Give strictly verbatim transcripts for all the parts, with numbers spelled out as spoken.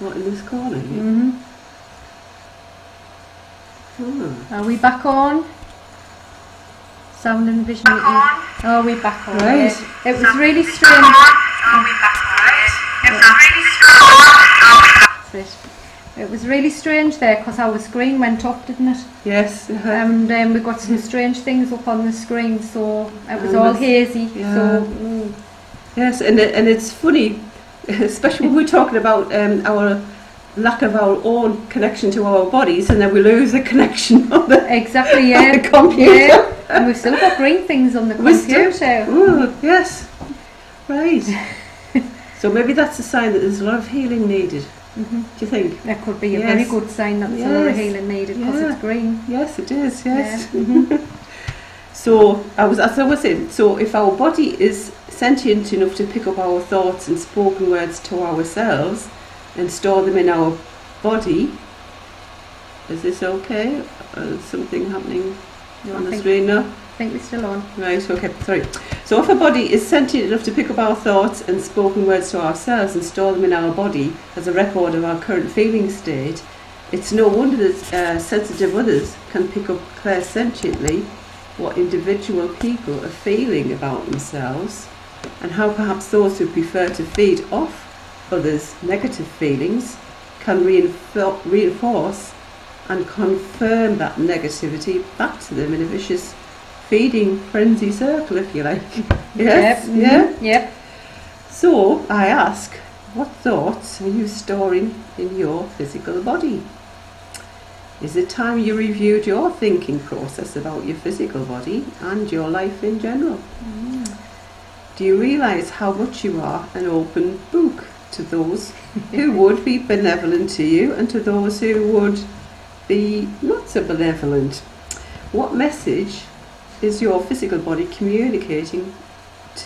What, in this corner? Mm-hmm. Oh. Are we back on? Sound and vision. Back on. Oh, we're back on. Right. It, it was really strange. Are we back on? It was really strange. It was really strange there because our screen went off, didn't it? Yes. Uh-huh. And um, we got some strange things up on the screen, so it was um, all hazy. Yeah. So. Mm. Yes, and it, and it's funny, especially when we're talking about um, our lack of our own connection to our bodies, and then we lose the connection on the, exactly, yeah. on the computer. Yeah. And we've still got green things on the computer. Still, ooh, yes, right. So maybe that's a sign that there's a lot of healing needed, mm-hmm. do you think? That could be a yes. very good sign that there's yes. a lot of healing needed because yeah. it's green. Yes, it is, yes. Yeah. Mm-hmm. So, I was, as I was saying, so if our body is sentient enough to pick up our thoughts and spoken words to ourselves, and store them in our body. Is this okay? Is something happening no, on I the screen now? I think we're still on. Right, okay, sorry. So if our body is sentient enough to pick up our thoughts and spoken words to ourselves and store them in our body as a record of our current feeling state, it's no wonder that uh, sensitive others can pick up clairsentiently what individual people are feeling about themselves and how perhaps those who prefer to feed off others' negative feelings can reinfor reinforce and confirm that negativity back to them in a vicious feeding frenzy circle, if you like. Yes? Yep. Yeah? Yep. So, I ask, what thoughts are you storing in your physical body? Is it time you reviewed your thinking process about your physical body and your life in general? Mm. Do you realise how much you are an open book to those who would be benevolent to you and to those who would be not so benevolent? What message is your physical body communicating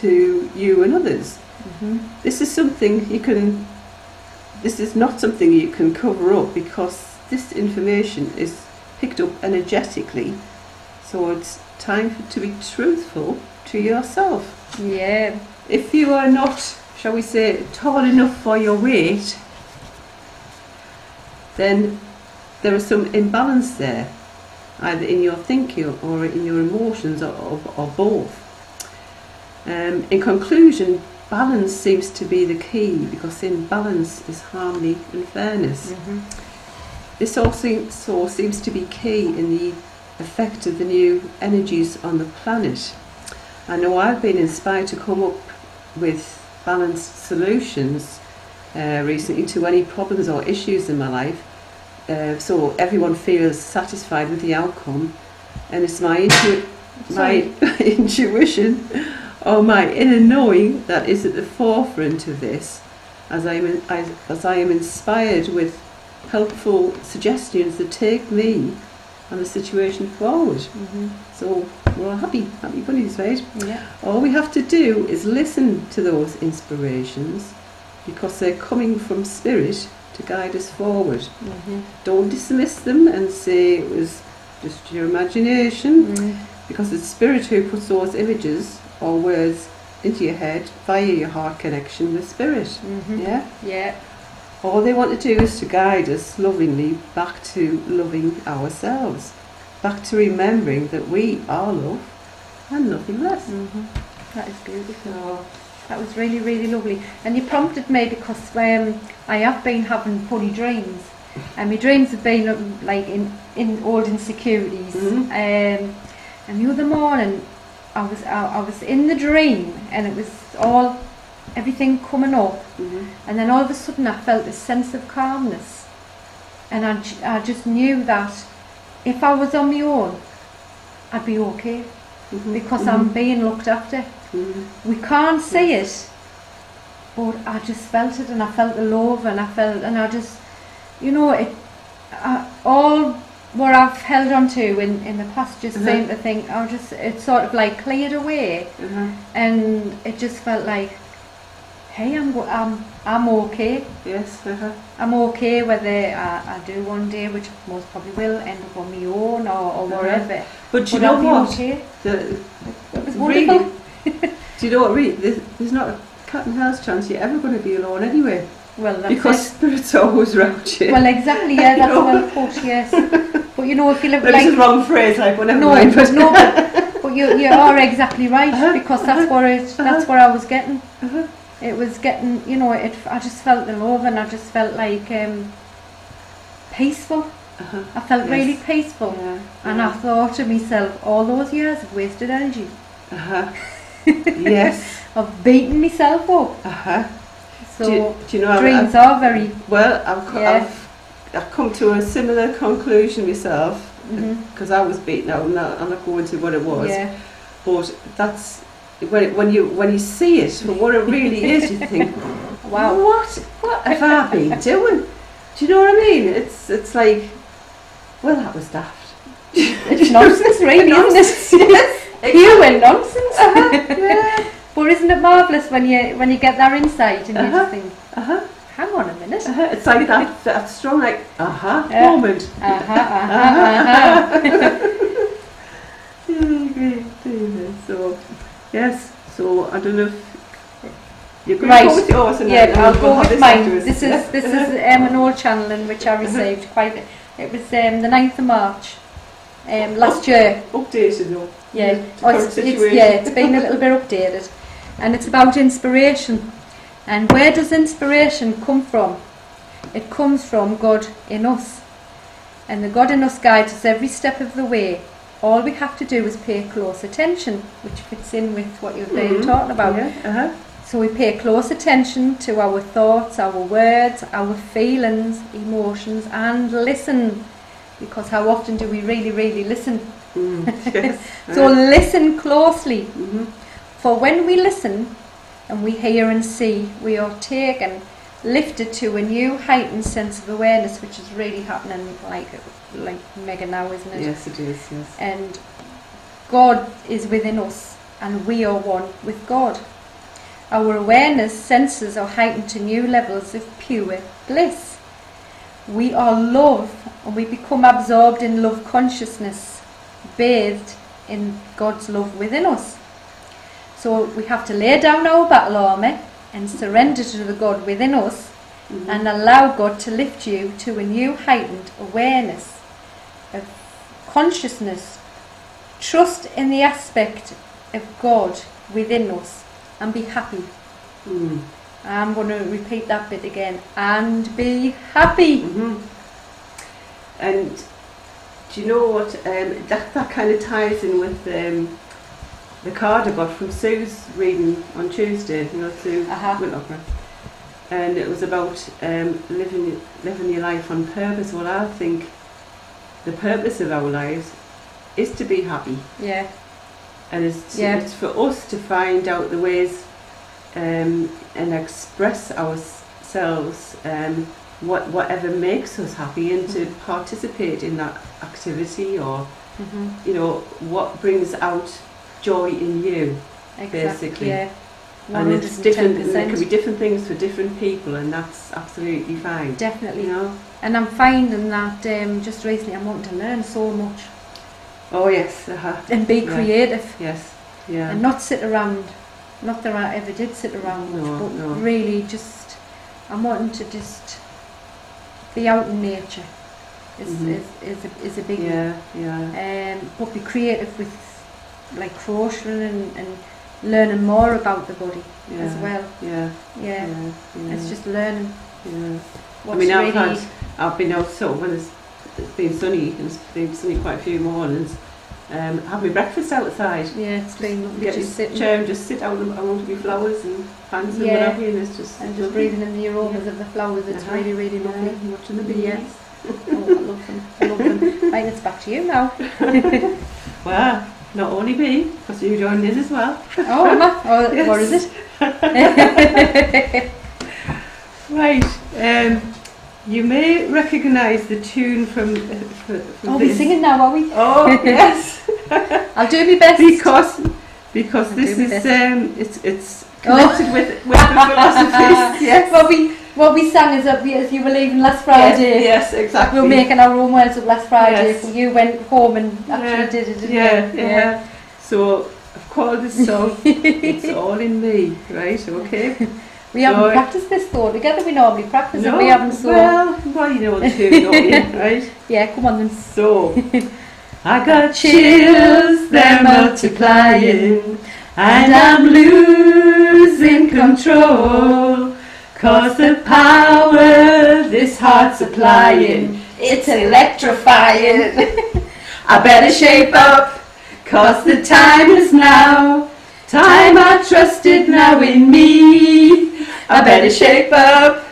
to you and others? Mm-hmm. This is something you can, this is not something you can cover up because this information is picked up energetically. So it's time for, to be truthful to yourself. Yeah. If you are not, shall we say, tall enough for your weight, then there is some imbalance there, either in your thinking or in your emotions or, or, or both. Um, in conclusion, balance seems to be the key, because in balance is harmony and fairness. Mm-hmm. This also seems to be key in the effect of the new energies on the planet. I know I've been inspired to come up with balanced solutions uh, recently to any problems or issues in my life, uh, so everyone feels satisfied with the outcome, and it's my intu my intuition or my inner knowing that is at the forefront of this, as I am I, as I am inspired with helpful suggestions that take me and the situation forward. Mm-hmm. So we're all happy, happy bunnies, right? Yeah. All we have to do is listen to those inspirations because they're coming from spirit to guide us forward. Mm-hmm. Don't dismiss them and say it was just your imagination, mm-hmm. because it's spirit who puts those images or words into your head via your heart connection with spirit. Mm-hmm. Yeah? Yeah. All they want to do is to guide us lovingly back to loving ourselves, back to remembering that we are love and nothing less. Mm-hmm. That is beautiful. Oh. That was really, really lovely. And you prompted me because um, I have been having funny dreams, and my dreams have been like in, in old insecurities. Mm-hmm. um, and the other morning, I was I, I was in the dream, and it was all, everything coming up, mm-hmm. and then all of a sudden I felt a sense of calmness, and I, I just knew that if I was on my own I'd be okay, mm-hmm. because mm-hmm. I'm being looked after. Mm-hmm. We can't see yes. it, but I just felt it, and I felt the love, and I felt, and I just, you know, it, I, all what I've held on to in, in the past just mm-hmm. seemed to think, I just, it sort of like cleared away, mm-hmm. and it just felt like, hey, I'm, I'm, I'm okay. Yes, uh-huh. I'm okay, whether I, I do one day, which most probably will, end up on my own or, or wherever. Uh-huh. But do you know what? Okay? The, it was wonderful. Really, do you know what, really, there's, there's not a cat and mouse chance you're ever going to be alone anyway. Well, that's because it. Spirit's always round you. Well, exactly, yeah, that's well put, yes. But you know, if you live no, like... That's a wrong phrase, like, well, never no, mind. But no, but, but you, you are exactly right, uh-huh, because that's, uh-huh, what it, that's what I was getting. Uh-huh. It was getting, you know, it. I just felt the love, and I just felt like um, peaceful. Uh-huh. I felt, yes, really peaceful. Yeah. And yeah, I thought to myself, all those years I've wasted energy. Uh-huh. Yes. I've beaten myself up. Uh-huh. So, do you, do you know, dreams I've, are very... Well, I've, co yeah. I've, I've come to a similar conclusion myself, because mm-hmm, I was beaten out, and I'm not going to what it was. Yeah. But that's, when, it, when, you, when you see it for what it really is, you think, wow, what, what have I been doing? Do you know what I mean? It's, it's like, well, that was daft. It's nonsense, really, nonsense, isn't it? Yes. Human nonsense. Uh-huh, yeah. But isn't it marvellous when you when you get that insight and uh -huh, you just think, uh -huh. hang on a minute. Uh -huh. It's like that, that strong, like, aha, uh -huh, uh, moment. Aha, aha, aha. So, yes, so I don't know if you're going right. to go with yours. And yeah, I'll go with mine. This is, this is um, an old channel in which I received quite, it was um, the ninth of March. Um, last up, year. Updated though. Yeah, yeah, oh, it's, it's, yeah, it's been a little bit updated. And it's about inspiration. And where does inspiration come from? It comes from God in us. And the God in us guides us every step of the way. All we have to do is pay close attention, which fits in with what you've been mm-hmm, talking about. Yeah. Uh-huh. So we pay close attention to our thoughts, our words, our feelings, emotions, and listen. Because how often do we really, really listen? Mm, yes. So uh-huh, listen closely. Mm-hmm. For when we listen and we hear and see, we are taken, lifted to a new heightened sense of awareness, which is really happening like like mega now, isn't it? Yes, it is, yes. And God is within us, and we are one with God. Our awareness senses are heightened to new levels of pure bliss. We are love, and we become absorbed in love consciousness, bathed in God's love within us. So we have to lay down our battle armour and surrender to the God within us, mm-hmm, and allow God to lift you to a new heightened awareness of consciousness. Trust in the aspect of God within us and be happy. Mm. I'm going to repeat that bit again. And be happy. Mm-hmm. And do you know what, um, that, that kind of ties in with... Um, the card I got from Sue's reading on Tuesday, you know, Sue uh-huh, Winterburn, and it was about um, living living your life on purpose. Well, I think the purpose of our lives is to be happy. Yeah. And it's, to, yeah. it's for us to find out the ways um, and express ourselves, um, what whatever makes us happy, and mm-hmm, to participate in that activity, or mm-hmm, you know, what brings out joy in you, exactly, basically, yeah. And it's different, and there can be different things for different people, and that's absolutely fine. Definitely, you know? And I'm finding that um, just recently I'm wanting to learn so much. Oh yes, uh-huh, and be creative. Right. Yes, yeah, and not sit around. Not that I ever did sit around, no, much, but no, really, just I'm wanting to just be out in nature. Is mm-hmm, is, is a is a big, yeah, yeah, um, but be creative with, like, crocheting and, and learning more about the body, yeah, as well. Yeah, yeah, yeah, yeah. It's just learning. Yeah. I mean, I've really had, I've been out sort of when it's, it's been sunny, and it's been sunny quite a few mornings. Um, have my breakfast outside. Yeah, it's been lovely. Get just sit chair and just sit out. I want to be flowers and plants, yeah, and whatever, and it's just and just breathing in the aromas, yeah, of the flowers. It's uh-huh, really, really lovely. Yeah. Watching the bees. Yeah. Oh, I love them. I love them. Right, it's back to you now. Wow. Not only me, because you joined us as well. Oh, am I? Oh, yes. What is it? Right. Um, you may recognise the tune from... Uh, from oh, this. We're singing now, are we? Oh, yes. I'll do my best. Because because I'll this is... Um, it's it's connected, oh, with, with the philosophies. Yes. What we, what we sang is up as you were leaving last Friday. Yes, yes, exactly. We were making our own words up last Friday. Yes. So you went home and actually, yeah, did it, didn't, yeah, you? Yeah, yeah. So I've called this song, It's All In Me, right? Okay. We haven't no, practiced this though. Together we normally practice no, it. We haven't so. Well, well, you know what to do, don't you? Right? Yeah, come on then. So, I got chills, they're multiplying, and I'm losing control. Cause the power this heart's supplying, it's electrifying. I better shape up, cause the time is now. Time I trusted now in me. I better shape up,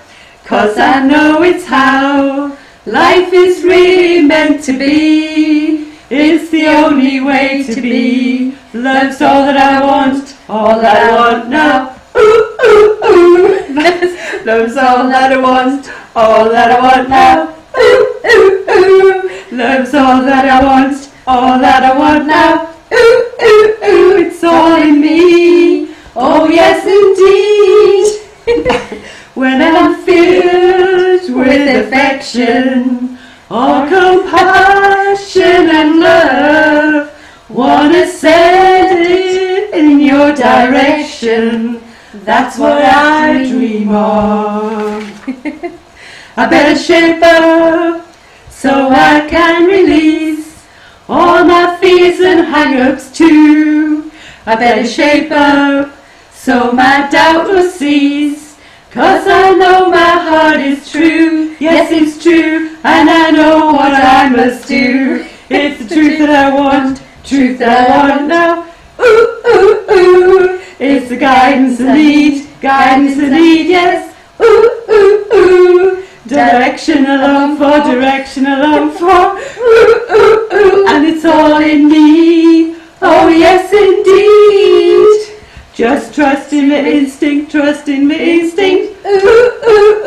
cause I know it's how life is really meant to be. It's the only way to be. Love's all that I want, all that I want now. Ooh, ooh, ooh. Love's all that I want, all that I want now. Ooh, ooh, ooh. Love's all that I want, all that I want now. Ooh, ooh, ooh. It's all in me. Oh, yes, indeed. When I'm filled with affection, all compassion and love, wanna send it in your direction. That's what I dream of. I better shape up so I can release all my fears and hang-ups too. I better shape up so my doubt will cease, cause I know my heart is true. Yes, it's true, and I know what I must do. It's the truth that I want, truth that I want now. Ooh, ooh, ooh. It's the guidance and lead, guidance and lead, yes. Ooh, ooh, ooh. Direction along for, direction along for. Ooh, ooh, ooh. And it's all in me. Oh, yes, indeed. Just trust in my instinct, trust in my instinct. Ooh, ooh,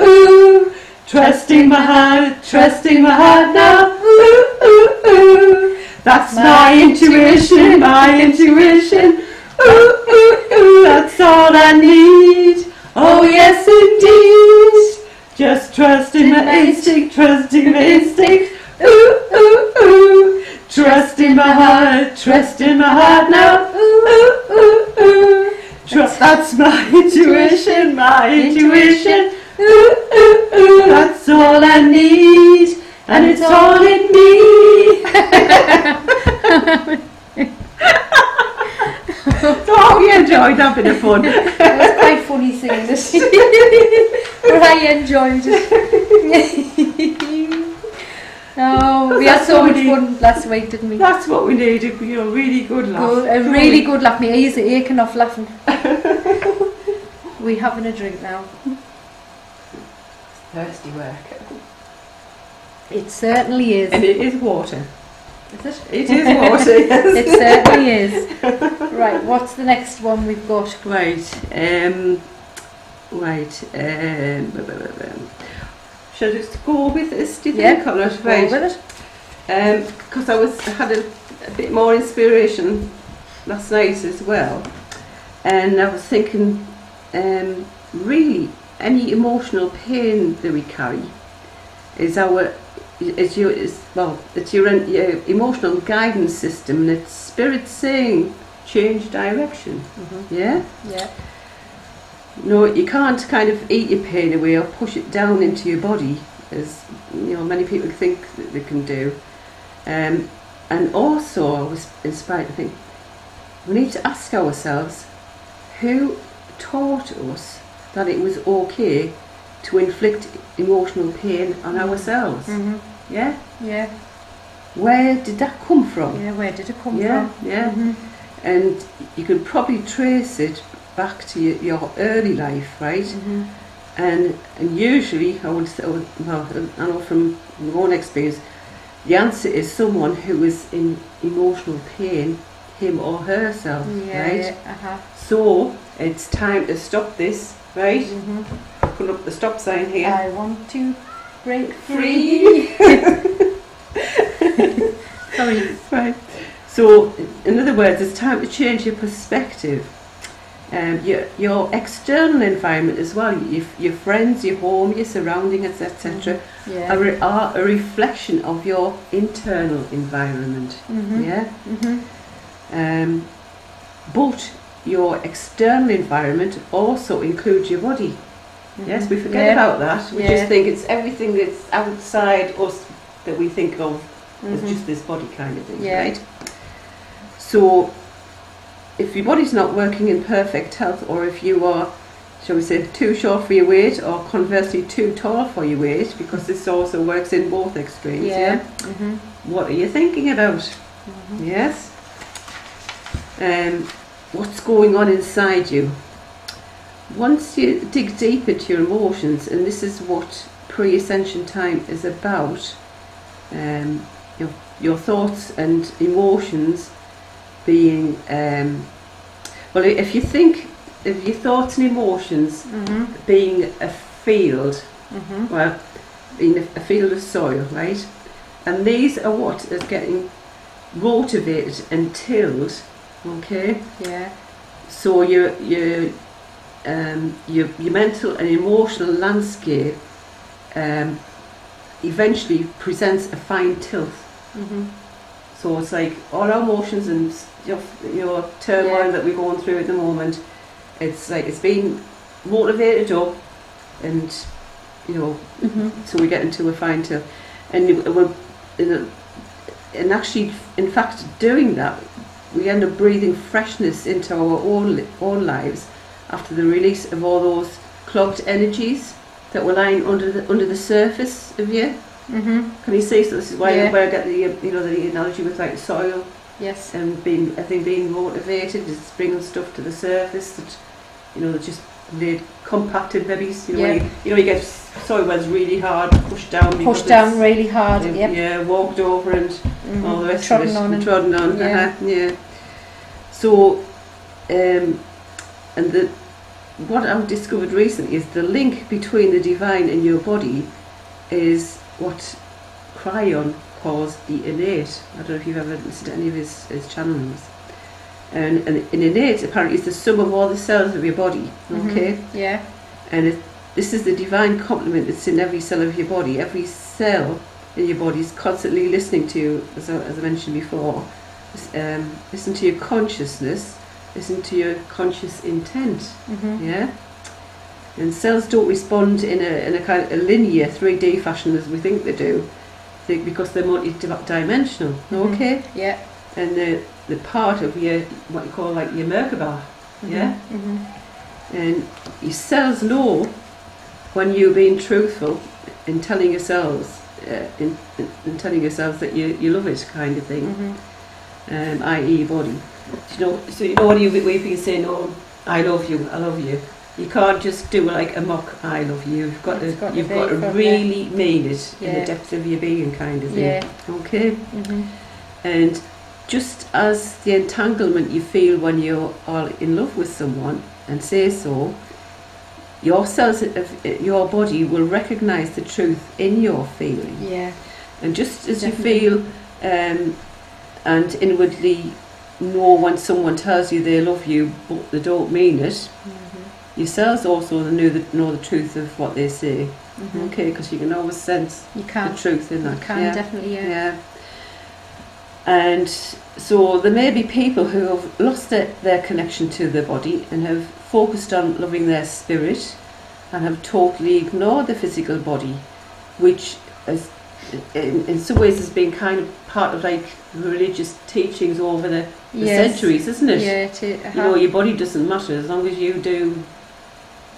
ooh. Trusting my heart, trusting my heart now. Ooh, ooh, ooh. That's my intuition, my intuition. Ooh, ooh, ooh, that's all I need. Oh, yes, indeed. Just trusting my instinct, trusting my instinct. Ooh, ooh, ooh. Trusting my heart, trusting my heart now. Ooh, ooh, ooh. Trust, that's my intuition, my intuition. Ooh, ooh, ooh. That's all I need. And it's all in me. Oh, we enjoyed that bit of fun. It was quite funny singing this. But I enjoyed it. Oh, we had so much fun last week, didn't we? That's what we needed. You know, really good laugh. Good, a really good laugh. My ears are aching off laughing. We're having a drink now. It's thirsty work. It certainly is. And it is water. Is it? It is water, yes. It certainly is. Right, what's the next one we've got? Right, um, right, um, blah, blah, blah, blah. Shall I just go with this, do you yeah, think? Yeah, right. Go with it. Because um, I was, I had a, a bit more inspiration last night as well. And I was thinking, um, really, any emotional pain that we carry is our... It's your, it's, well, it's your, your emotional guidance system, and it's spirit saying change direction. Mm-hmm. Yeah? Yeah. No, you can't kind of eat your pain away or push it down into your body, as you know many people think that they can do. Um, and also, I was inspired to think, we need to ask ourselves, who taught us that it was okay to inflict emotional pain on ourselves? Mm-hmm. Yeah? Yeah. Where did that come from? Yeah, where did it come yeah, from? Yeah, mm-hmm. And you can probably trace it back to your, your early life, right? Mm-hmm. And and usually, I would say, well, I know from my own experience, the answer is someone who is in emotional pain, him or herself, yeah, right? Yeah, uh-huh. So, it's time to stop this, right? Mm-hmm. Put up the stop sign here. I want to break free. Sorry. Right. So, in other words, it's time to change your perspective. Um, your your external environment as well. Your, your friends, your home, your surroundings, et cetera. Yeah. Are, are a reflection of your internal environment. Mm-hmm. Yeah. Mm-hmm. Um, but your external environment also includes your body. Mm-hmm. Yes, we forget yeah. about that. We yeah. just think it's everything that's outside us that we think of mm-hmm. as just this body kind of thing, yeah. right? So if your body's not working in perfect health, or if you are, shall we say, too short for your weight, or conversely too tall for your weight, because this also works in both extremes, yeah, yeah? Mm-hmm. What are you thinking about? Mm-hmm. Yes? Um, what's going on inside you? Once you dig deep into your emotions, and this is what pre-ascension time is about, um, your, your thoughts and emotions being, um, well, if you think of your thoughts and emotions mm-hmm. being a field, mm-hmm. well, in a, a field of soil, right? And these are what is getting rotivated and tilled, okay? Yeah. So you're, you're Um, your, your mental and emotional landscape um, eventually presents a fine tilth. Mm-hmm. So it's like all our emotions and your, your turmoil yeah. that we're going through at the moment, it's like it's being motivated up, and you know, mm-hmm. so we get into a fine tilth. And we're in a, and actually, in fact, doing that, we end up breathing freshness into our own, own lives, after the release of all those clogged energies that were lying under the under the surface of you. Mm-hmm. Can you see? So this is why yeah. where I get the you know the analogy with like soil. Yes. And being I think being motivated is bringing stuff to the surface that you know that just laid compacted maybe. You know, yeah. you, you know you get soil where it's really hard pushed down. Pushed down really hard. You know, yep. Yeah. Walked over and mm-hmm. all the rest trodden of it. On and trodden on. Yeah. Uh-huh, yeah. So. Um, And the, what I've discovered recently is the link between the divine and your body is what Cryon calls the innate. I don't know if you've ever listened to any of his, his channelings. And, and an innate apparently is the sum of all the cells of your body, okay? Mm-hmm. Yeah. And it, this is the divine complement that's in every cell of your body. Every cell in your body is constantly listening to you, as I, as I mentioned before. Um, listen to your consciousness. Listen to your conscious intent, mm-hmm. yeah? And cells don't respond in a, in a kind of a linear three D fashion as we think they do, because they're multi-dimensional, mm-hmm. okay? Yeah. And they're, they're part of your, what you call like your Merkaba, mm-hmm. yeah? Mm-hmm. And your cells know when you're being truthful in telling yourselves, uh, in, in, in telling yourselves that you, you love it kind of thing, mm-hmm. um, that is body. You know, so you know when you can say, "No, I love you, I love you." You can't just do like a mock "I love you." You've got it's to, got you've got to really there. mean it yeah. in the depth of your being, kind of thing. Yeah. Okay. Mm-hmm. And just as the entanglement you feel when you are in love with someone and say so, your cells of your body will recognise the truth in your feeling. Yeah. And just as Definitely. you feel um, and inwardly. know when someone tells you they love you but they don't mean it, mm-hmm. yourselves also know the, know the truth of what they say, mm-hmm. okay, because you can always sense you can. the truth in that. You can, yeah. definitely, yeah. yeah. And so there may be people who have lost their, their connection to their body and have focused on loving their spirit and have totally ignored the physical body, which is In, in some ways, has been kind of part of like religious teachings over the, the yes. centuries, isn't it? Yeah, it is. Uh-huh. You know, your body doesn't matter as long as you do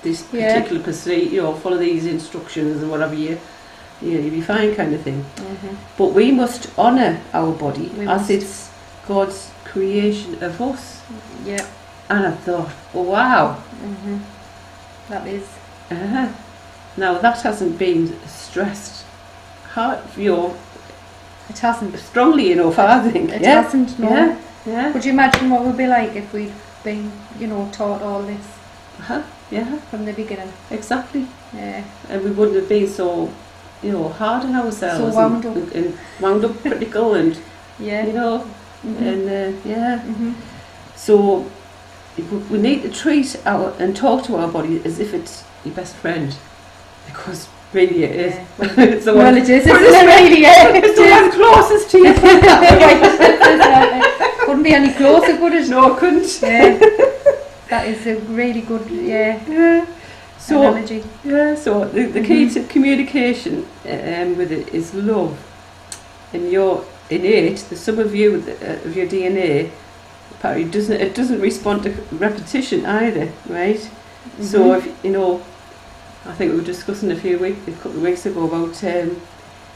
this particular yeah. pursuit. You know, follow these instructions and whatever you, you know, you'll be fine, kind of thing. Mm-hmm. But we must honour our body we as must. it's God's creation of us. Yeah. And I thought, oh, wow, mm-hmm. that is. Uh-huh. Now that hasn't been stressed. You know, it hasn't strongly enough, I think. It yeah? hasn't, no. Yeah. Yeah. Would you imagine what it would be like if we'd been, you know, taught all this? Uh-huh. Yeah. From the beginning. Exactly. Yeah. And we wouldn't have been so, you know, hard on ourselves. So wound and, up. And, and wound up critical and, yeah. you know, mm-hmm. and, uh, yeah. Mm-hmm. So we need to treat our, and talk to our body as if it's your best friend, because really it is. Yeah. It's the well, one it is, isn't really, yeah, it's it the is. one closest to you. Wouldn't be any closer, would it? No, it couldn't. Yeah. That is a really good yeah, yeah. So, analogy. Yeah, so the, the key mm-hmm. to communication um, with it is love. And your innate, the sum of you uh, of your D N A, apparently doesn't it doesn't respond to repetition either, right? Mm-hmm. So if, you know, I think we were discussing a few weeks a couple of weeks ago about um,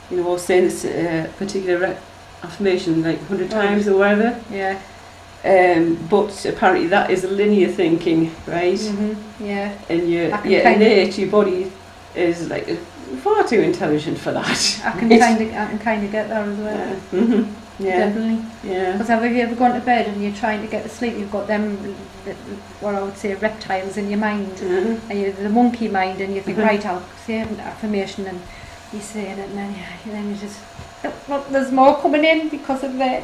you know saying this uh, particular re affirmation like a hundred right. times or whatever. Yeah. Um, but apparently that is linear thinking, right? Mm-hmm. Yeah. And your, your innate, your body is like far too intelligent for that. I can right? kind of, I can kind of get that as well. Yeah. Mm-hmm. Yeah. Definitely. Yeah. Because have you ever gone to bed and you're trying to get to sleep? You've got them, what I would say, reptiles in your mind, mm-hmm. and you're the monkey mind, and you think, mm-hmm. right, I'll say an affirmation, and you're saying it, and then you, then you just, look, there's more coming in because of that.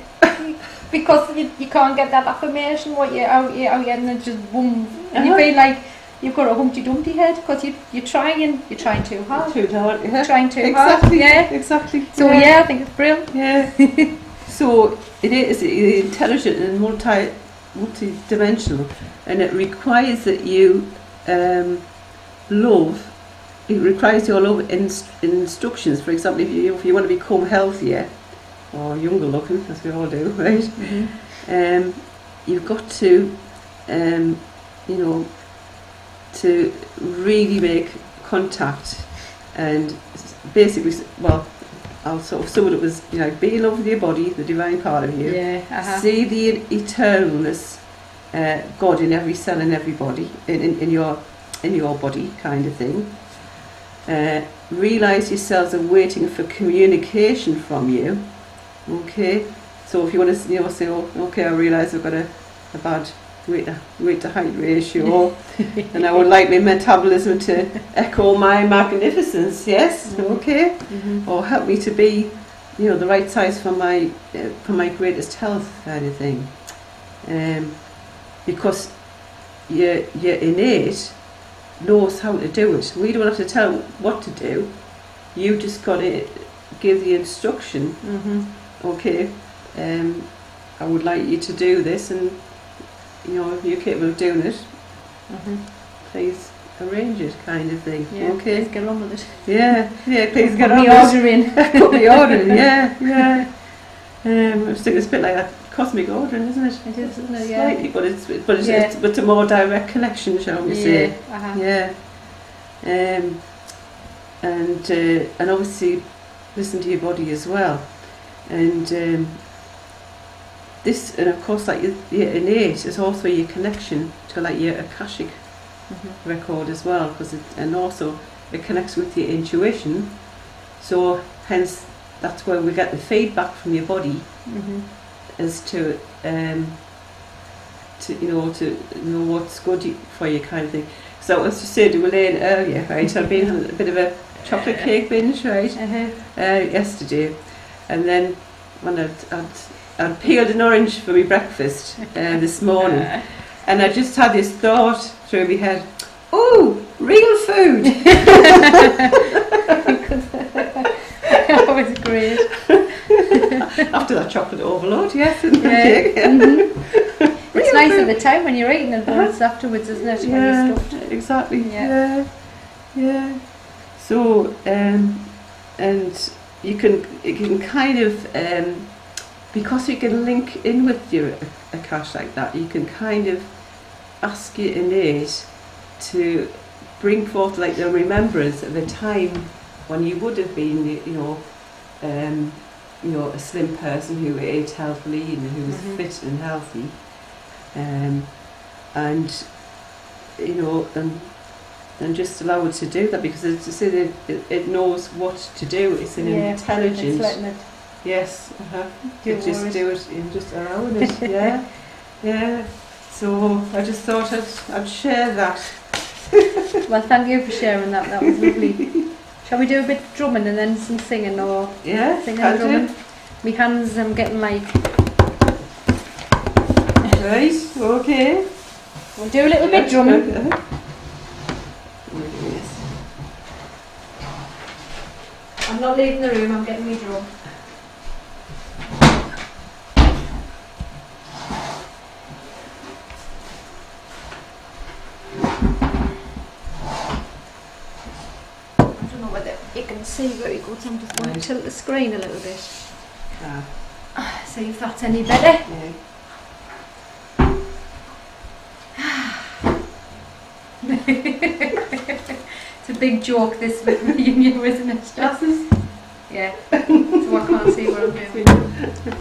Because you, you can't get that affirmation, what you're out here, out here and then just boom. And uh-huh. you feel like you've got a Humpty Dumpty head because you, you're trying, you're trying too hard. Too hard. Yeah. Trying too exactly. hard. Yeah. Exactly. So yeah. yeah, I think it's brilliant. Yeah. So it is intelligent and multi, multi-dimensional, and it requires that you um, love, it requires your love inst instructions. For example, if you, if you want to become healthier, or younger looking, as we all do, right? Mm-hmm. um, you've got to, um, you know, to really make contact and basically, well, I'll sort of sum it up as, you know, be in love with your body, the divine part of you. Yeah, uh-huh. See the eternalness, uh, God in every cell and every body, in, in, in, your, in your body kind of thing. Uh, realise your cells are waiting for communication from you. Okay, so if you want to, you know, say, oh, okay, I realise I've got a, a bad weight to, weight to height ratio, and I would like my metabolism to echo my magnificence, yes, mm-hmm. okay, mm-hmm. or help me to be, you know, the right size for my uh, for my greatest health kind of thing, um, because your your innate knows how to do it. We don't have to tell it what to do. You just got to give the instruction. Mm-hmm. Okay, um, I would like you to do this, and you know if you're capable of doing it, mm-hmm. please arrange it, kind of thing. Yeah, okay, please get on with it. Yeah, yeah, please get on with it. Put the order in. Yeah, yeah. Um, I think it's a bit like that cosmic ordering, isn't it? It is, isn't it? Yeah. Slightly, but it's but it's, yeah. it's but a more direct connection, shall we yeah. say? Uh-huh. Yeah. Um, and uh, and obviously listen to your body as well. And um, this, and of course, like your, your innate is also your connection to like your Akashic mm-hmm. record as well, because it, and also it connects with your intuition. So hence that's where we get the feedback from your body mm-hmm. as to um, to you know to know what's good for you, kind of thing. So as you said to Elaine earlier, right? I've been having a bit of a chocolate cake binge, right? Uh-huh. uh, yesterday. And then when I'd, I'd, I'd peeled an orange for my breakfast uh, this morning, yeah. and I just had this thought through my head, oh, real food! That was great. After that chocolate overload, yes. Isn't yeah. it? Yeah. Mm-hmm. It's nice food. At the time when you're eating, and then it's afterwards, isn't it? Yeah, when you're stuffed. Exactly. Yeah. yeah. yeah. So, um, and... you can, you can kind of, um, because you can link in with your Akash like that, you can kind of ask your innate to bring forth like the remembrance of a time when you would have been, you know, um, you know, a slim person who ate healthily and who was mm-hmm. fit and healthy, um, and you know, and. and just allow it to do that, because as I said, it, it, it knows what to do. It's an yeah, intelligent, it. yes, uh-huh. it just it. do it and just allow it, yeah, yeah. So I just thought I'd, I'd share that. Well, thank you for sharing that, that was lovely. Shall we do a bit of drumming and then some singing, or yeah, singing and drumming? My hands, I'm getting like... Right, okay. We'll do a little bit drumming. Okay. I'm not leaving the room, I'm getting me drum. see very good. I'm just going to tilt the screen a little bit. Ah. See if that's any better. Yeah. It's a big joke, this with reunion, isn't it? Glasses? Yeah. So I can't see what I'm doing.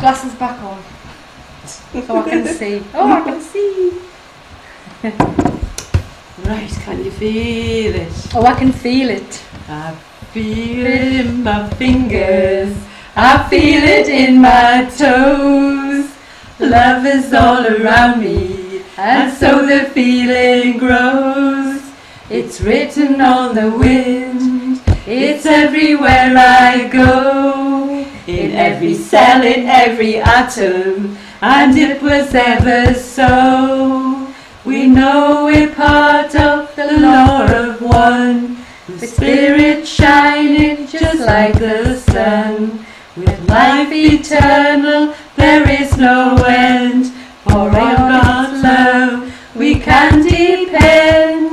Glasses back on, so I can see. Oh, I can see. Okay. Right, can you feel it? Oh, I can feel it. I feel it in my fingers. I feel it in my toes. Love is all around me, and so the feeling grows. It's written on the wind. It's everywhere I go. In every cell, in every atom, and it was ever so. We know we're part of the law of one, the spirit shining just like the sun. With life eternal, there is no end, for on God's love we can depend.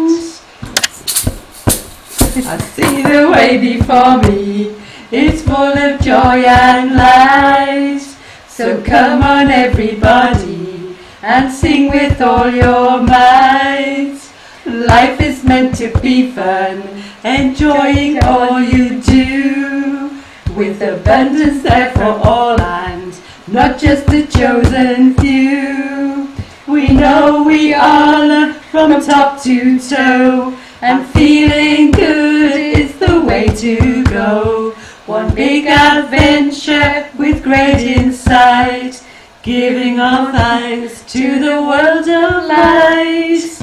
I see the way before me, it's full of joy and light. So come on everybody, and sing with all your might. Life is meant to be fun, enjoying all you do, with abundance there for all and not just the chosen few. We know we all are from top to toe, and feeling good is the way to go. One big adventure with great insight, giving our thanks to the world of light.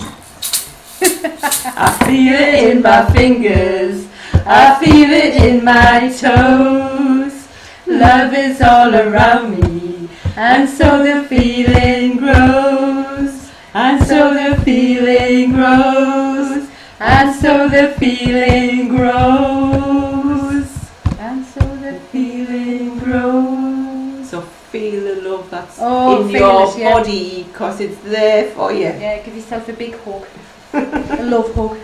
I feel it in my fingers, I feel it in my toes. Love is all around me, and so the feeling grows, and so the feeling grows, and so the feeling grows. And so the feeling grows. So feel the love that's oh, in your it, yeah. body, because it's there for you. Yeah, give yourself a big hug. A love hug.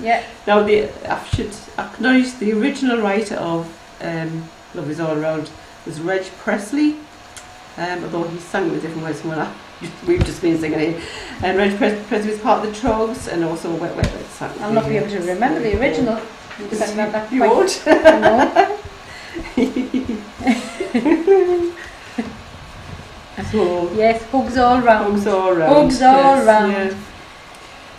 Yeah. Now, the, I should acknowledge the original writer of um, Love Is All Around was Reg Presley, um, although he sang it with different words from what I, we've just been singing it. And Reg Presley was part of the Trogs and also Wet Wet Wet Sang. I'll not be able to remember the original. You would. So yes, hugs all round. Hugs all round. Hugs all yes, round. Yeah.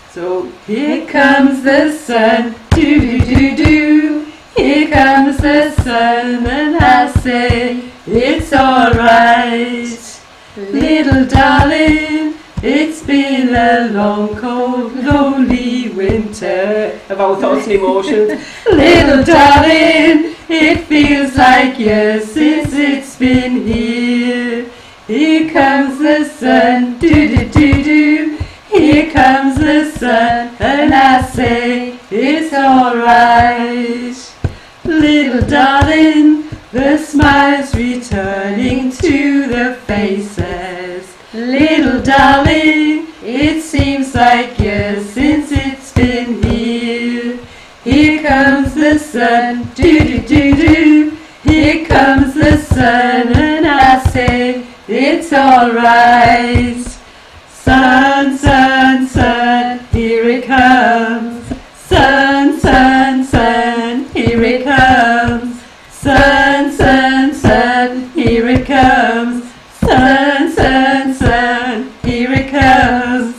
So here comes the sun, do do do do. Here comes the sun, and I say it's all right, little darling. It's been a long, cold, lonely winter of our thoughts and emotions. Little darling, it feels like years since it's been here. Here comes the sun, do-do-do-do. Here comes the sun, and I say it's alright. Little darling, the smile's returning to the faces. Little darling, it seems like years since it's been here. Here comes the sun, do do do do. Here comes the sun, and I say it's alright. Sun, sun, sun, here it comes. Sun, sun, sun, here it comes. Sun, sun, sun, here it comes. Sun, sun, sun, here it comes.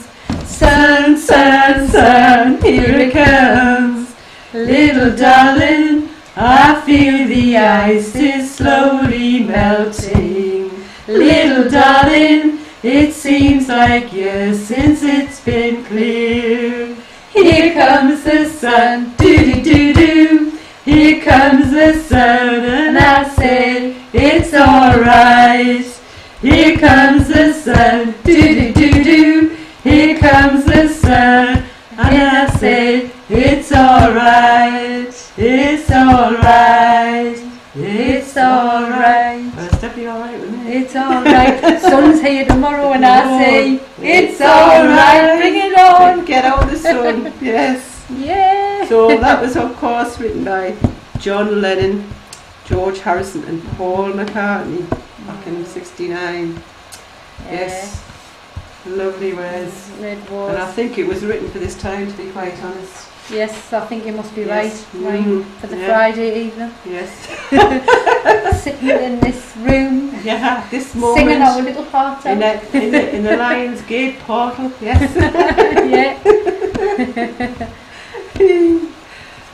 Sun, sun, sun, here it comes. Little darling, I feel the ice is slowly melting. Little darling, it seems like years since it's been clear. Here comes the sun, do-do-do-do. Here comes the sun, and I say it's alright. Here comes the sun, do-do-do-do. Here comes the sun, and I say it's alright. It's alright. It's alright. It's definitely alright with me. It's alright. The sun's here tomorrow, and I say it's alright. Bring it on. Get out the sun. Yes. Yeah. So that was, of course, written by John Lennon, George Harrison, and Paul McCartney. Back in sixty-nine, yeah. Yes, lovely words. It was. And I think it was written for this time, to be quite honest. Yes, I think it must be yes. right, right mm. for the yeah. Friday evening. Yes, sitting in this room. Yeah, this moment. Singing our little heart out in the, in the, in the Lions Gate portal. Yes, yeah.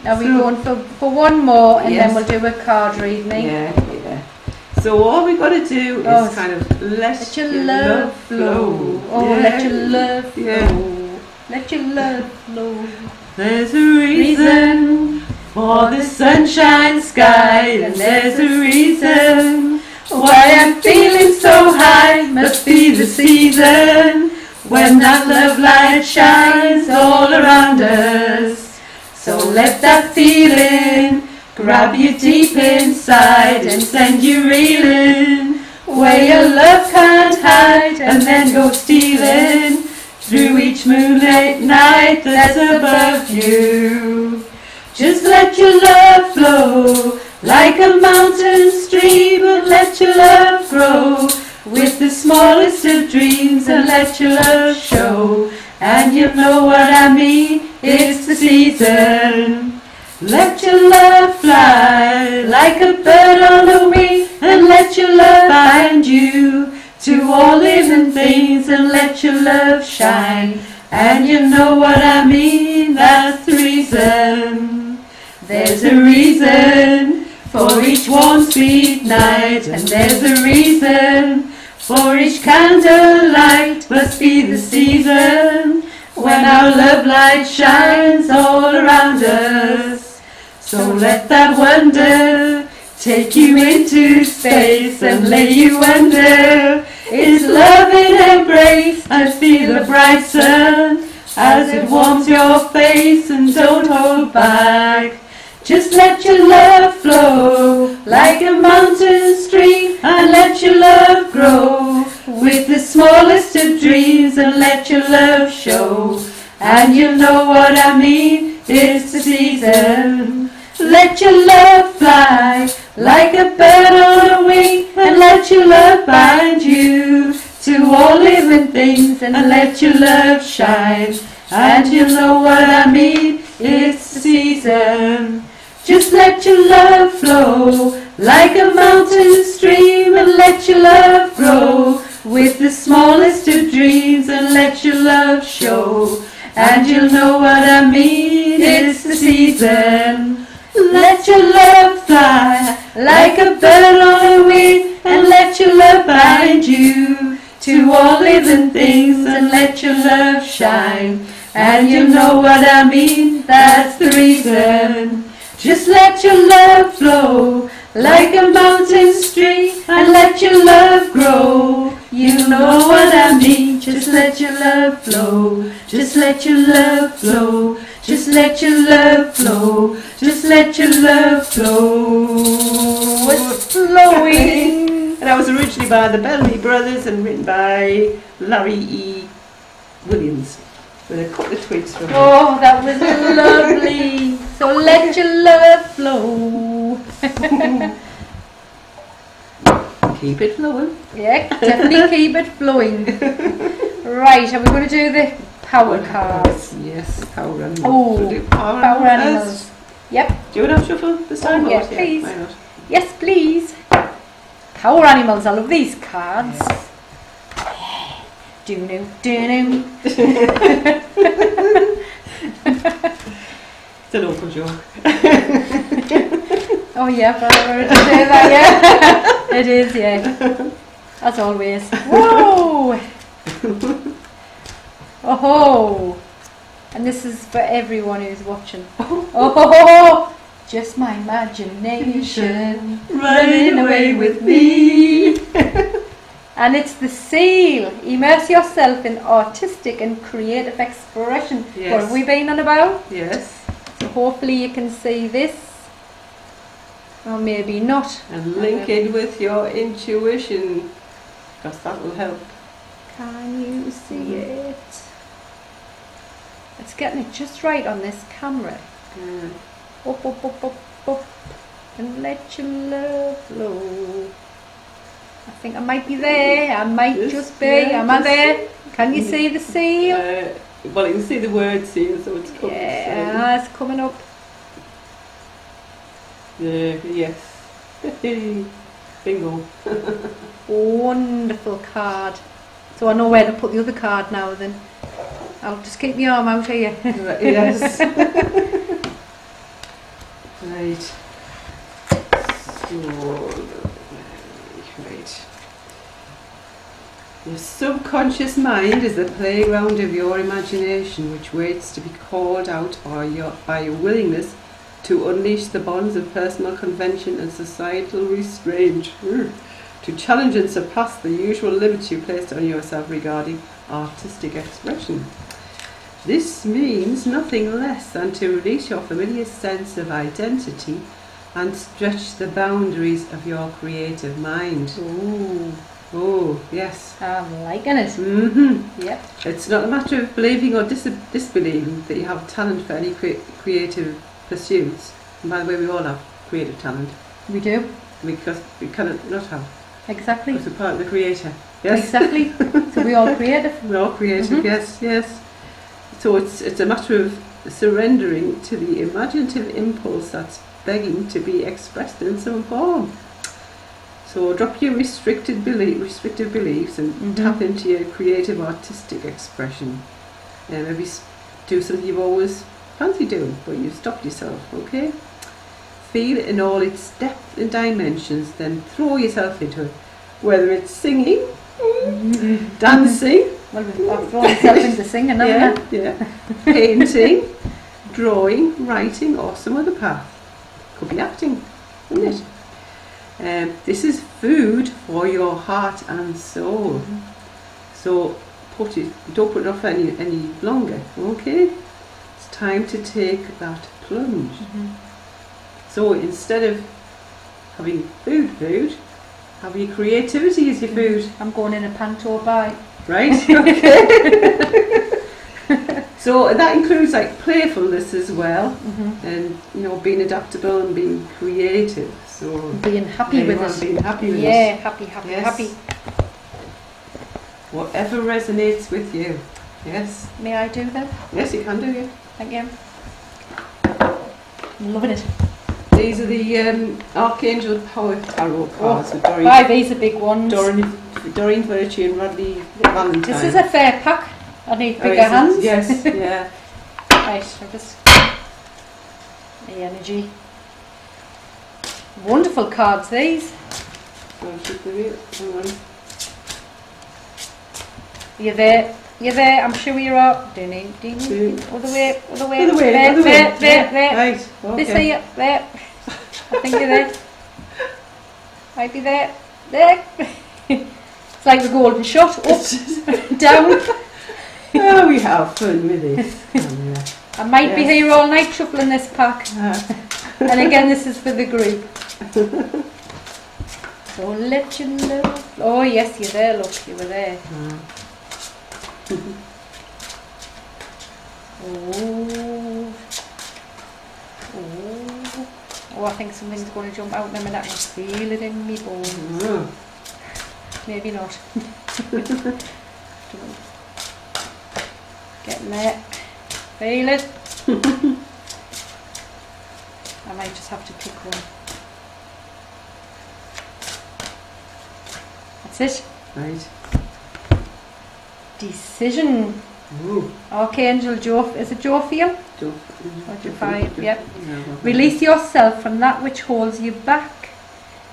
Now we're so, going for, for one more, and yes. then we'll do a card reading. Yeah, yeah. So all we've got to do is oh, kind of let, let your, your love, love flow. flow. Oh, yeah. let your love flow. Yeah. Let your love flow. There's a reason for the sunshine sky, and there's a reason why I'm feeling so high. Must be the season when that love light shines all around us. So let that feeling grab you deep inside and send you reeling where your love can't hide, and then go stealing through each moonlit night that's above you. Just let your love flow like a mountain stream, and let your love grow with the smallest of dreams, and let your love show. And you'll know what I mean, it's the season. Let your love fly like a bird on the wing, and let your love find you to all living things, and let your love shine. And you know what I mean, that's the reason. There's a reason for each warm sweet night, and there's a reason for each candlelight. Must be the season when our love light shines all around us. So let that wonder take you into space and lay you under its loving embrace. I feel a bright sun as it warms your face, and don't hold back. Just let your love flow like a mountain stream, and let your love grow with the smallest of dreams, and let your love show. And you know what I mean, it's the season. Let your love fly like a bird on a wing, and let your love bind you to all living things, and let your love shine. And you know what I mean, it's the season. Just let your love flow like a mountain stream, and let your love grow with the smallest of dreams, and let your love show. And you'll know what I mean, it's the season. Let your love fly like a bird on a wing, and let your love bind you to all living things, and let your love shine. And you know what I mean, that's the reason. Just let your love flow like a mountain stream, and let your love grow. You know what I mean, just let your love flow. Just let your love flow. Just let your love flow. Just let your love flow. It's flowing. And I was originally by the Bellamy Brothers and written by Larry E. Williams. With a couple of twigs from Oh, me. That was lovely. So let your love flow. Keep it flowing. Yeah, definitely keep it flowing. Right, are we going to do the power cards? Yes, power animals. Oh, we'll do power, power animals. animals. Yep. Do you want to shuffle this time? Oh, yes, yeah, please. Why not? Yes, please. Power animals. I love these cards. Yes. Doo-noo, doo-noo. It's an awful joke. Oh yeah, but I already did that, yeah. It is, yeah. As always. Whoa! Oh-ho! And this is for everyone who's watching. Oh-ho-ho! Just my imagination running away with me. And it's the seal. Immerse yourself in artistic and creative expression. Yes. What have we been on about? Yes. So hopefully you can see this. Or maybe not. And link it with your intuition. Because that will help. Can you see it? It's getting it just right on this camera. Mm. Up, up, up, up, up. And let your love flow. I think I might be there, I might yes, just be, yeah, am I there? Can you see the seal? Uh, well, you can see the word seal, so it's coming. Yeah, so. It's coming up. Yeah, yes. Bingo. Wonderful card. So I know where to put the other card now then. I'll just keep my arm out here. Yes. right. So, right. Your subconscious mind is the playground of your imagination, which waits to be called out by your, by your willingness to unleash the bonds of personal convention and societal restraint, to challenge and surpass the usual limits you placed on yourself regarding artistic expression. This means nothing less than to release your familiar sense of identity and stretch the boundaries of your creative mind. Ooh. Oh, yes. I'm liking it. Mm-hmm. Yep. It's not a matter of believing or dis disbelieving that you have talent for any cre creative pursuits. And by the way, we all have creative talent. We do. Because we cannot not have. Exactly. It's a part of the creator. Yes. Exactly. So we're all creative. We're all creative, mm-hmm. yes, yes. So it's, it's a matter of surrendering to the imaginative impulse that's begging to be expressed in some form. So drop your restricted belief, restrictive beliefs and mm-hmm. tap into your creative artistic expression. And maybe do something you've always fancied doing, but you've stopped yourself, okay? Feel it in all its depth and dimensions, then throw yourself into it. Whether it's singing, mm-hmm. dancing. Well, we've thrown ourselves into singing, haven't we? Yeah, yeah. Painting, drawing, writing, or some other path. Could be acting, wouldn't mm-hmm. it? Um, this is food for your heart and soul. Mm-hmm. So put it, don't put it off any, any longer, okay? It's time to take that plunge. Mm-hmm. So instead of having food, food, have your creativity as your food. I'm going in a panto by. Right, okay. So that includes like playfulness as well, mm-hmm. and you know, being adaptable and being creative. So being happy with us. Being happy with yeah, us. happy, happy, yes. happy. Whatever resonates with you. Yes. May I do that? Yes, you can do it. Thank you. I'm loving it. These are the um, Archangel Power Tarot cards. Oh, with Doreen, right, these are big ones. Doreen, Doreen Virtue and Rodney Valentine. This is a fair pack. I need bigger oh, hands. Yes, yeah. Right, I'll just... The energy. Wonderful cards, these. You're there, you're there, I'm sure you're up. Do need, do need, other way, other way, other way, there, other there, way. there, yeah. there. Right, okay. This here, there. I think you're there. Might be there, there. It's like the golden shot, up, down. Oh, we have fun with this. Oh, yeah. I might yes. be here all night shuffling this pack. Ah. And again, this is for the group. So let you know. Oh yes, you're there, look, you were there. Mm. oh. oh. Oh, I think something's going to jump out in a minute. I can feel it in me bones. Mm. Maybe not. Getting there. Feel it. I might just have to pick one. That's it. Right. Decision. Ooh. Archangel Joe, is it Joe Field? Joe. Field. Yep. No, release yourself from that which holds you back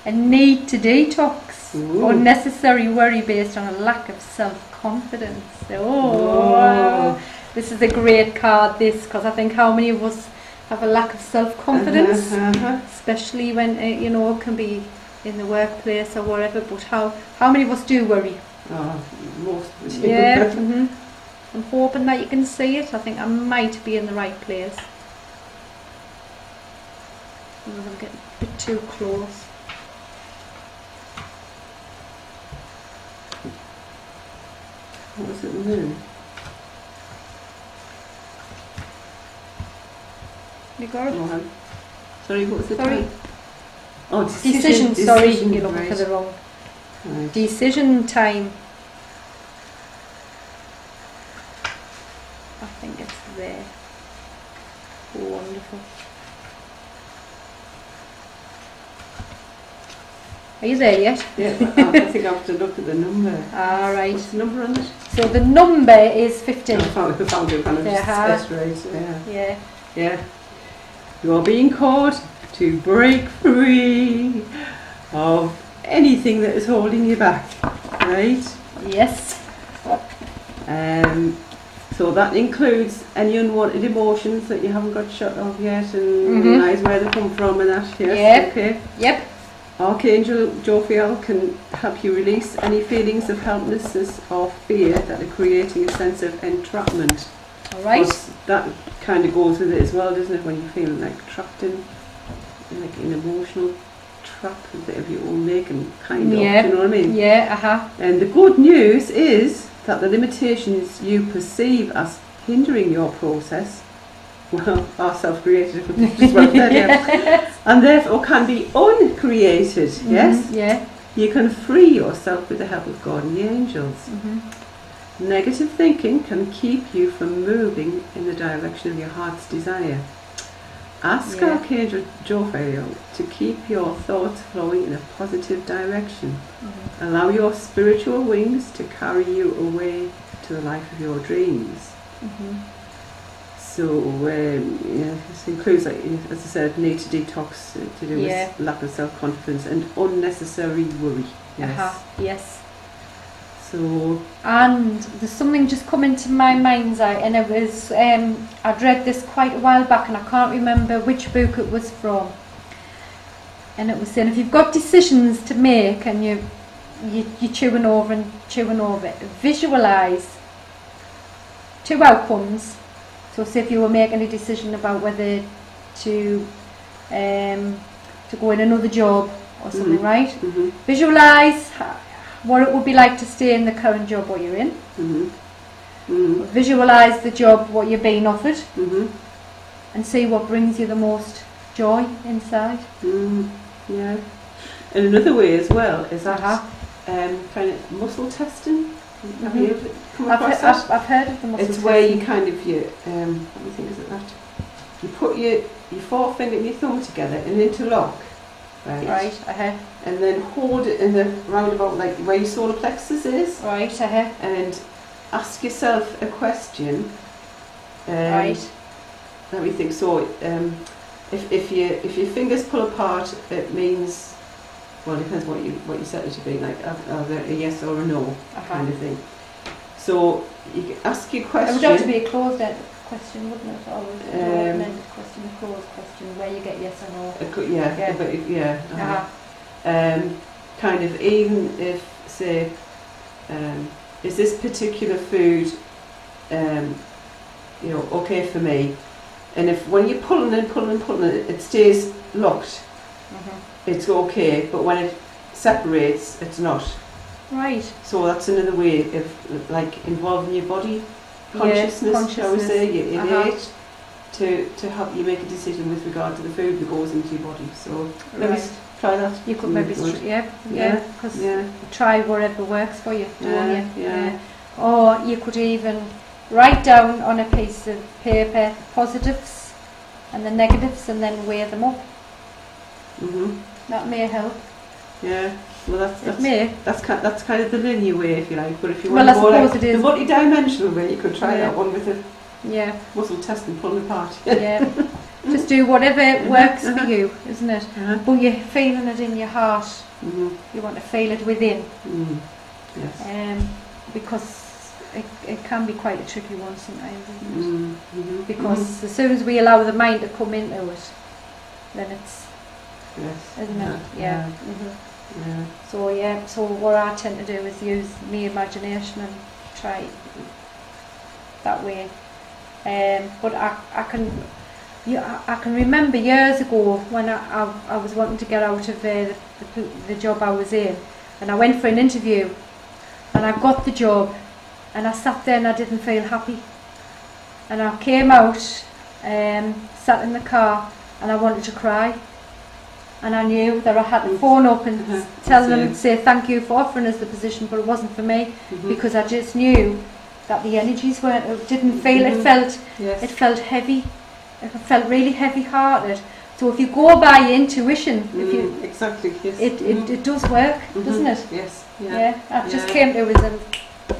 and need to detox. Ooh. Unnecessary worry based on a lack of self-confidence. Oh, wow. This is a great card, this, because I think how many of us have a lack of self-confidence, uh-huh, uh-huh. especially when it, you know, can be in the workplace or wherever, but how, how many of us do worry? Oh, most people. Yeah, mm-hmm. I'm hoping that you can see it. I think I might be in the right place. I'm getting a bit too close. What was it then? You got it? No. Sorry, what was the sorry. Oh, decision. Decision, sorry, decision, you're looking for the wrong. Right. Decision time. I think it's there. Wonderful. Are you there yet? Yeah, I think I have to look at the number. All right. What's the number on it? So the number is fifteen. I found it, I found it, I found it. Yeah. Yeah. You're being called to break free of anything that is holding you back, right? Yes. Um, so that includes any unwanted emotions that you haven't got shut off yet and mm-hmm. realise where they come from and that, yes? Yep. Okay. Yep. Archangel Jophiel can help you release any feelings of helplessness or fear that are creating a sense of entrapment. All right. That kind of goes with it as well, doesn't it? When you feel like trapped in, like an emotional trap that of your own making, kind of. Yeah. Do you know what I mean? Yeah. Uh huh. And the good news is that the limitations you perceive as hindering your process, well, are self-created, just well said, yeah. and therefore can be uncreated. Mm-hmm. Yes. Yeah. You can free yourself with the help of God and the angels. Mm-hmm. Negative thinking can keep you from moving in the direction of your heart's desire. Ask yeah. Archangel Jophiel to keep your thoughts flowing in a positive direction. Mm-hmm. Allow your spiritual wings to carry you away to the life of your dreams. Mm-hmm. So um, yeah, this includes, like, as I said, need to detox uh, to do yeah. with lack of self-confidence and unnecessary worry. Yes. Uh-huh. Yes. So, and there's something just come into my mind's eye, and it was um, I'd read this quite a while back, and I can't remember which book it was from. And it was saying, if you've got decisions to make and you you you're chewing over and chewing over, visualise two outcomes. So, say if you were making a decision about whether to um, to go in another job or something, mm-hmm. right? Mm-hmm. Visualise what it would be like to stay in the current job what you're in. Mm-hmm. Mm-hmm. Visualise the job, what you're being offered, mm-hmm. and see what brings you the most joy inside. Mm, yeah. And another way as well is that uh-huh. um, kind of muscle testing. Have mm-hmm. you come across I've, he that? I've, I've heard of the muscle It's testing. Where you kind of, you, um, let me think, is it that? You put your, your forefinger and your thumb together and interlock. Right. Right. Uh-huh. And then hold it in the roundabout, like where your solar plexus is. Right. Uh-huh. And ask yourself a question. Um, right. Let me think. So, um, if if you if your fingers pull apart, it means, well, it depends what you what you set it to be. Like either a yes or a no uh-huh. kind of thing. So you ask your question. It would have to be a closed-ended question, wouldn't it? Or was it a closed-ended question, a closed question, where you get yes or no. Yeah, yeah. But it, yeah uh-huh. Uh-huh. Um, kind of, even if, say, um, is this particular food, um, you know, okay for me? And if when you're pulling and pulling and pulling, it, it stays locked. Mm-hmm. It's okay, but when it separates, it's not. Right. So that's another way of, like, involving your body consciousness, yeah, consciousness. shall we say, your innate. Uh-huh. To, to help you make a decision with regard to the food that goes into your body. So maybe right. try that. You could maybe, mm-hmm. yeah, yeah, because yeah. try whatever works for you, don't yeah, you? Yeah. Yeah. Or you could even write down on a piece of paper positives and the negatives and then weigh them up. Mm-hmm. That may help. Yeah. Well, that's that's, that's, kind, that's kind of the linear way, if you like, but if you want well, to go like the multi-dimensional way, you could try yeah. that one with a yeah muscle test and pull apart. Yeah. Just do whatever works for you, isn't it? Uh-huh. But you're feeling it in your heart. Mm-hmm. You want to feel it within. Mm. Yes. Um, because it, it can be quite a tricky one sometimes, isn't it? Mm-hmm. Because mm-hmm. as soon as we allow the mind to come into it, then it's yes. isn't yeah. it? Yeah. Yeah. Mm-hmm. Yeah. So yeah, so what I tend to do is use my imagination and try it that way. Um, but I, I can, you, I can remember years ago when I, I, I was wanting to get out of uh, the, the job I was in, and I went for an interview, and I got the job, and I sat there and I didn't feel happy, and I came out, um, sat in the car, and I wanted to cry, and I knew that I had to phone up and mm-hmm. tell them and say thank you for offering us the position, but it wasn't for me mm-hmm. because I just knew that the energies weren't, it didn't feel, mm-hmm. it felt, yes. it felt heavy, it felt really heavy-hearted. So if you go by your intuition, mm, if you, exactly, yes. it, mm-hmm. it, it does work, mm-hmm. doesn't it? Yes. Yeah. yeah. I yeah. just came to it and,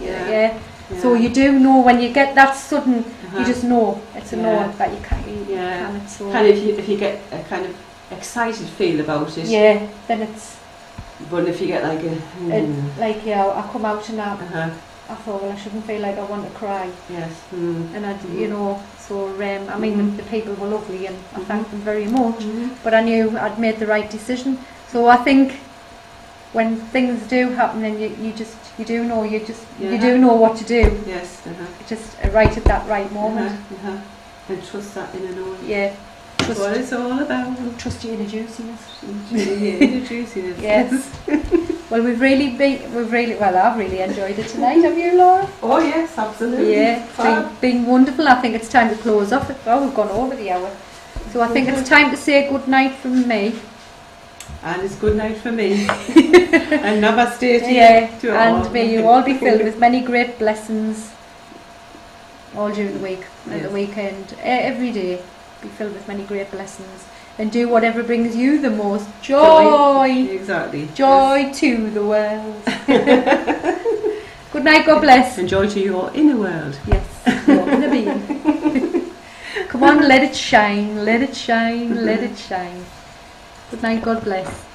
yeah. yeah. Yeah. So you do know when you get that sudden, uh-huh. you just know it's a yeah. no that you can't. You yeah. Can, so kind of if you, if you get a kind of excited feel about it. Yeah, then it's. But if you get like a. Mm. It, like yeah, I come out and I, uh-huh. I thought, well, I shouldn't feel like I want to cry. Yes. Mm. And I, mm. you know, so um, I mean, mm. the, the people were lovely, and I mm-hmm. thanked them very much. Mm-hmm. But I knew I'd made the right decision. So I think. When things do happen, then you, you just you do know you just yeah. you do know what to do. Yes, uh-huh. just right at that right moment. Uh-huh. Uh-huh. And trust that inner knowing. Yeah, trust what it's all about. Trust your inner juiciness. Inner juiciness. Yes. Well, we've really been we've really well. I've really enjoyed it tonight. Have you, Laura? Oh yes, absolutely. Yeah, it's been, been wonderful. I think it's time to close off. Oh, we've gone over the hour, so I think it's time to say good night from me. And it's good night for me. And namaste to yeah. you. To and all. May you all be filled with many great blessings all during the week, yes. at the weekend, every day. Be filled with many great blessings. And do whatever brings you the most joy. Joy. Exactly. Joy yes. to the world. Good night, God bless. And joy to your inner world. Yes, your inner being. Come on, let it shine, let it shine, let it shine. Good night, God bless.